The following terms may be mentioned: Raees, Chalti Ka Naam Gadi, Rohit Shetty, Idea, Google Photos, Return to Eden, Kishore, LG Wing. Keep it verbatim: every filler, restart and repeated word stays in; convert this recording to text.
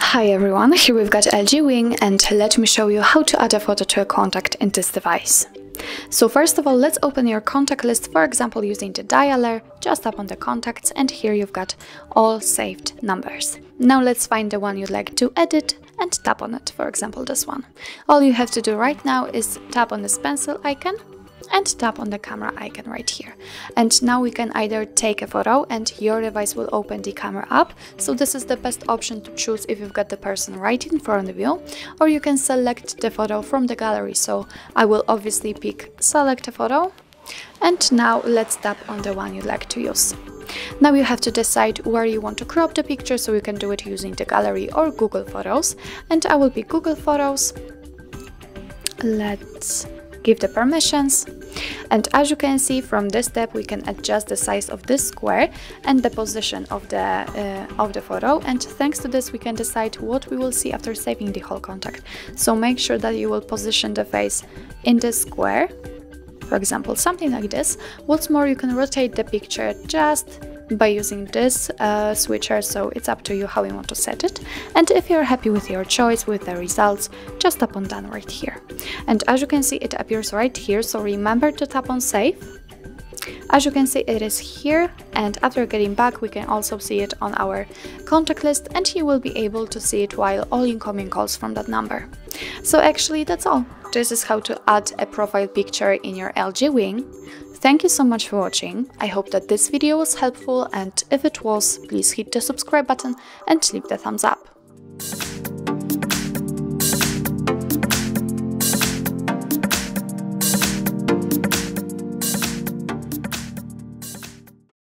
Hi everyone, here we've got L G Wing and let me show you how to add a photo to a contact in this device. So first of all, let's open your contact list, for example using the dialer. Just tap on the contacts and here you've got all saved numbers. Now let's find the one you'd like to edit and tap on it, for example this one. All you have to do right now is tap on this pencil icon and tap on the camera icon right here. And now we can either take a photo and your device will open the camera app, so this is the best option to choose if you've got the person right in front of you, or you can select the photo from the gallery. So I will obviously pick select a photo, and now let's tap on the one you'd like to use. Now you have to decide where you want to crop the picture, so you can do it using the gallery or Google Photos, and I will pick Google Photos. Let's give the permissions, and as you can see from this step we can adjust the size of this square and the position of the uh, of the photo, and thanks to this we can decide what we will see after saving the whole contact. So make sure that you will position the face in the square, for example something like this. What's more, you can rotate the picture just by using this uh, switcher, so it's up to you how you want to set it. And if you're happy with your choice, with the results, just tap on done right here. And as you can see it appears right here, so remember to tap on save. As you can see it is here, and after getting back we can also see it on our contact list, and you will be able to see it while all incoming calls from that number. So actually that's all. This is how to add a profile picture in your L G Wing. Thank you so much for watching. I hope that this video was helpful, and if it was, please hit the subscribe button and leave the thumbs up.